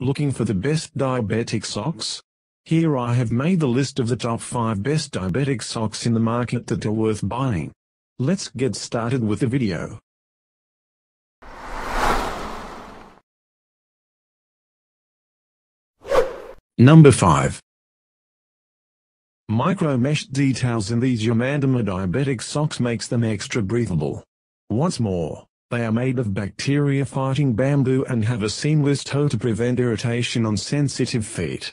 Looking for the best diabetic socks? Here I have made the list of the top 5 best diabetic socks in the market that are worth buying. Let's get started with the video. Number 5. Micro-mesh details in these Yamandama diabetic socks makes them extra breathable. What's more, they are made of bacteria-fighting bamboo and have a seamless toe to prevent irritation on sensitive feet.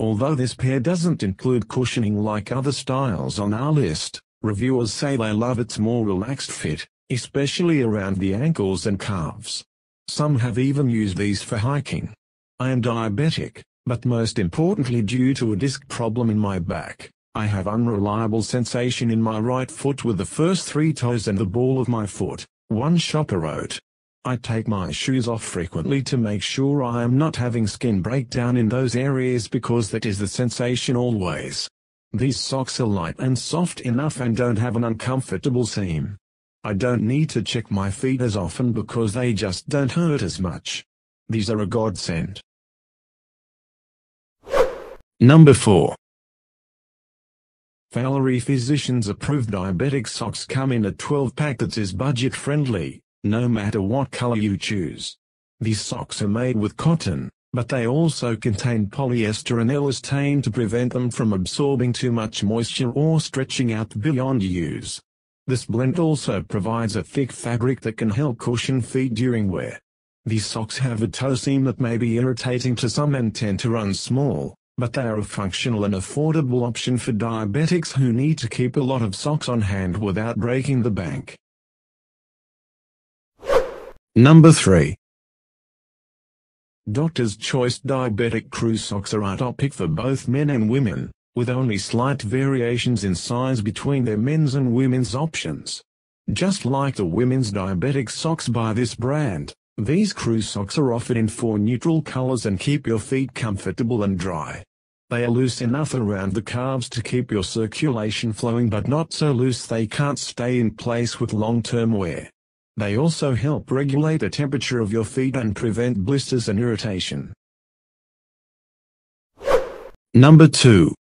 Although this pair doesn't include cushioning like other styles on our list, reviewers say they love its more relaxed fit, especially around the ankles and calves. Some have even used these for hiking. I am diabetic, but most importantly due to a disc problem in my back, I have unreliable sensation in my right foot with the first 3 toes and the ball of my foot. One shopper wrote, I take my shoes off frequently to make sure I am not having skin breakdown in those areas because that is the sensation always. These socks are light and soft enough and don't have an uncomfortable seam. I don't need to check my feet as often because they just don't hurt as much. These are a godsend. Number 4. Valley Physicians approved diabetic socks come in a 12-pack that is budget-friendly, no matter what color you choose. These socks are made with cotton, but they also contain polyester and elastane to prevent them from absorbing too much moisture or stretching out beyond use. This blend also provides a thick fabric that can help cushion feet during wear. These socks have a toe seam that may be irritating to some and tend to run small, but they are a functional and affordable option for diabetics who need to keep a lot of socks on hand without breaking the bank. Number 3. Doctor's Choice diabetic crew socks are a top pick for both men and women, with only slight variations in size between their men's and women's options. Just like the women's diabetic socks by this brand, these crew socks are offered in 4 neutral colors and keep your feet comfortable and dry. They are loose enough around the calves to keep your circulation flowing but not so loose they can't stay in place with long-term wear. They also help regulate the temperature of your feet and prevent blisters and irritation. Number 2.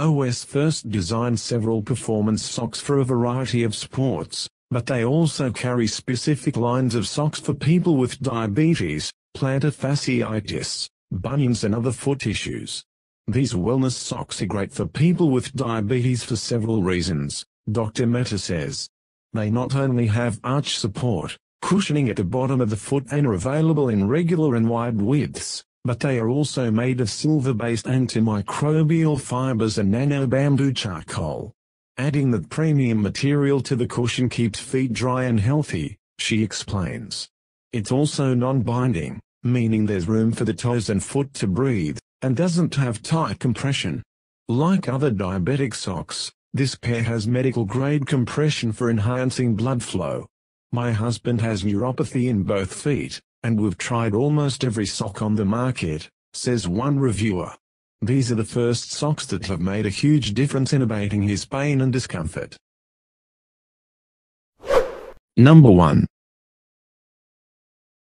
OSFirst designed several performance socks for a variety of sports, but they also carry specific lines of socks for people with diabetes, plantar fasciitis, bunions and other foot issues. These wellness socks are great for people with diabetes for several reasons, Dr. Mehta says. They not only have arch support, cushioning at the bottom of the foot and are available in regular and wide widths, but they are also made of silver-based antimicrobial fibers and nano-bamboo charcoal. Adding that premium material to the cushion keeps feet dry and healthy, she explains. It's also non-binding, meaning there's room for the toes and foot to breathe, and doesn't have tight compression. Like other diabetic socks, this pair has medical-grade compression for enhancing blood flow. My husband has neuropathy in both feet, and we've tried almost every sock on the market, says one reviewer. These are the first socks that have made a huge difference in abating his pain and discomfort. Number 1.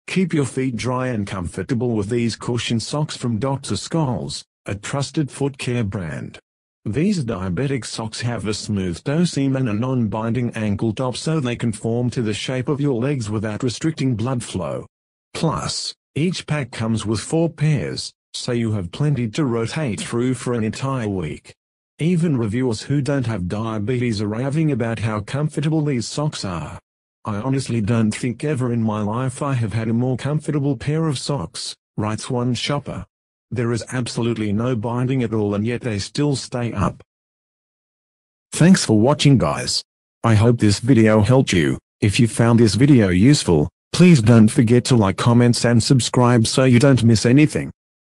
Keep your feet dry and comfortable with these cushion socks from Dr. Scholl's, a trusted foot care brand. These diabetic socks have a smooth toe seam and a non-binding ankle top so they conform to the shape of your legs without restricting blood flow. Plus, each pack comes with 4 pairs, so you have plenty to rotate through for an entire week. Even reviewers who don't have diabetes are raving about how comfortable these socks are. I honestly don't think ever in my life I have had a more comfortable pair of socks, writes one shopper. There is absolutely no binding at all and yet they still stay up. Thanks for watching, guys. I hope this video helped you. If you found this video useful, please don't forget to like, comment and subscribe so you don't miss anything.